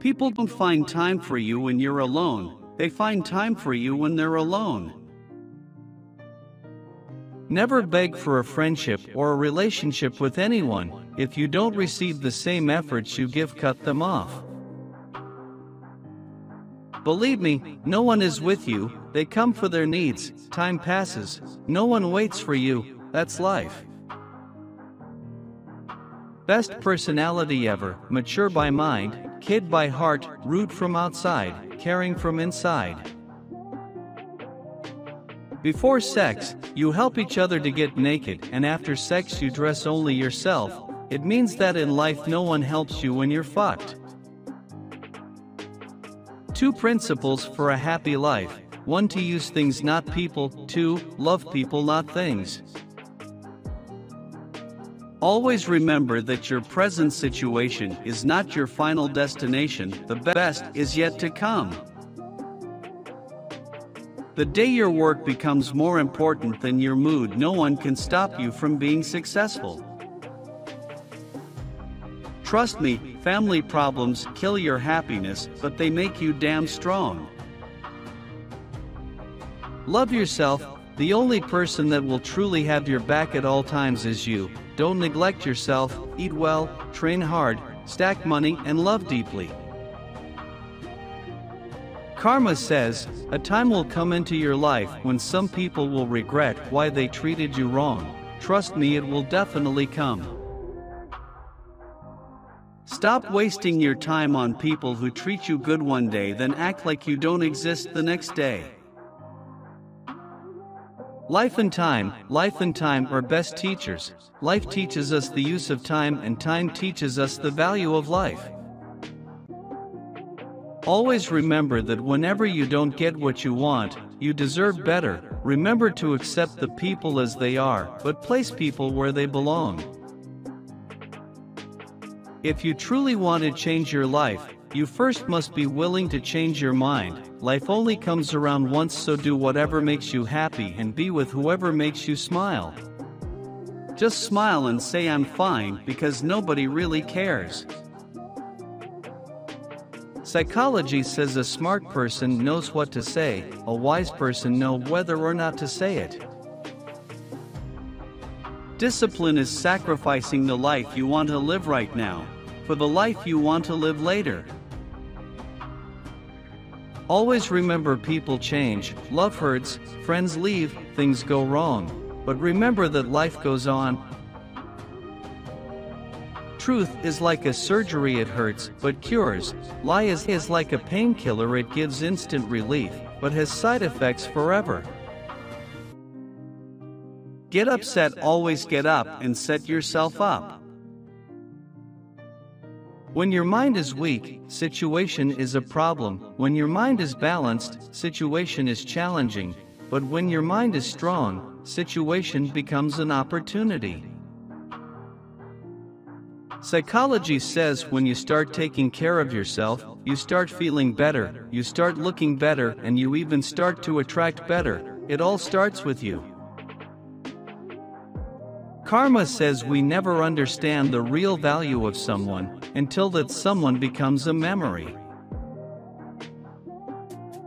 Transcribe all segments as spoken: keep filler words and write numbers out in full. People don't find time for you when you're alone. They find time for you when they're alone. Never beg for a friendship or a relationship with anyone. If you don't receive the same efforts you give, cut them off. Believe me, no one is with you. They come for their needs. Time passes. No one waits for you. That's life. Best personality ever. Mature by mind, kid by heart, rude from outside, caring from inside. Before sex, you help each other to get naked, and after sex you dress only yourself. It means that in life no one helps you when you're fucked. Two principles for a happy life. One, to use things not people. Two, love people not things. Always remember that your present situation is not your final destination. The best is yet to come. The day your work becomes more important than your mood, no one can stop you from being successful. Trust me, family problems kill your happiness, but they make you damn strong. Love yourself. The only person that will truly have your back at all times is you. Don't neglect yourself. Eat well, train hard, stack money, and love deeply. Karma says, a time will come into your life when some people will regret why they treated you wrong. Trust me, it will definitely come. Stop wasting your time on people who treat you good one day, then act like you don't exist the next day. Life and time, life and time are best teachers. Life teaches us the use of time, and time teaches us the value of life. Always remember that whenever you don't get what you want, you deserve better. Remember to accept the people as they are, but place people where they belong. If you truly want to change your life, you first must be willing to change your mind. Life only comes around once, so do whatever makes you happy and be with whoever makes you smile. Just smile and say I'm fine, because nobody really cares. Psychology says a smart person knows what to say, a wise person knows whether or not to say it. Discipline is sacrificing the life you want to live right now for the life you want to live later. Always remember, people change, love hurts, friends leave, things go wrong, but remember that life goes on. Truth is like a surgery, it hurts, but cures. Lie is, is like a painkiller, it gives instant relief, but has side effects forever. Get upset, always get up and set yourself up. When your mind is weak, situation is a problem. When your mind is balanced, situation is challenging. But when your mind is strong, situation becomes an opportunity. Psychology says when you start taking care of yourself, you start feeling better, you start looking better, and you even start to attract better. It all starts with you. Karma says we never understand the real value of someone until that someone becomes a memory.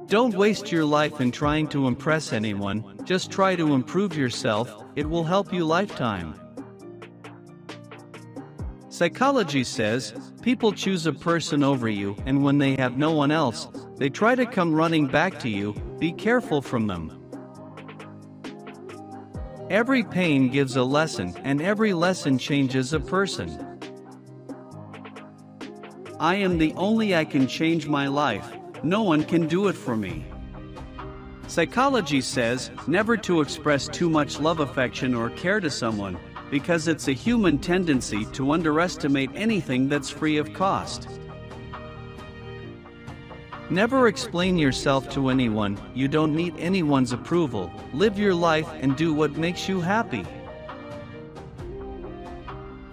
Don't waste your life in trying to impress anyone. Just try to improve yourself. It will help you lifetime. Psychology says people choose a person over you, and when they have no one else, they try to come running back to you. Be careful from them. Every pain gives a lesson, and every lesson changes a person. I am the only I can change my life. No one can do it for me. Psychology says never to express too much love, affection, or care to someone, because it's a human tendency to underestimate anything that's free of cost. Never explain yourself to anyone. You don't need anyone's approval. Live your life and do what makes you happy.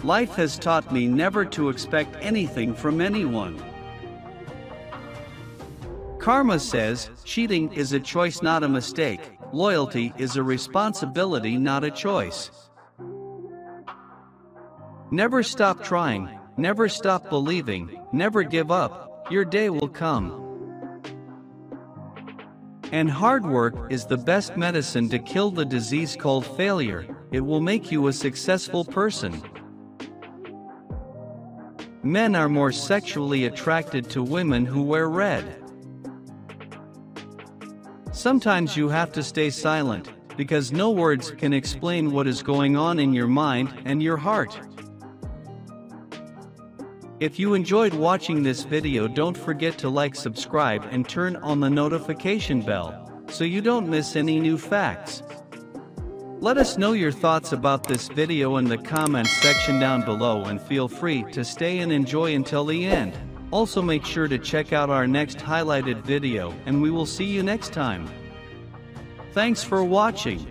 Life has taught me never to expect anything from anyone. Karma says cheating is a choice, not a mistake. Loyalty is a responsibility, not a choice. Never stop trying, never stop believing, never give up. your day will come. And hard work is the best medicine to kill the disease called failure. It will make you a successful person. Men are more sexually attracted to women who wear red. Sometimes you have to stay silent, because no words can explain what is going on in your mind and your heart. If you enjoyed watching this video, don't forget to like, subscribe and turn on the notification bell, so you don't miss any new facts. Let us know your thoughts about this video in the comments section down below, and feel free to stay and enjoy until the end. Also make sure to check out our next highlighted video, and we will see you next time. Thanks for watching.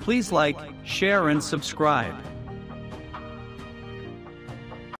Please like, share and subscribe.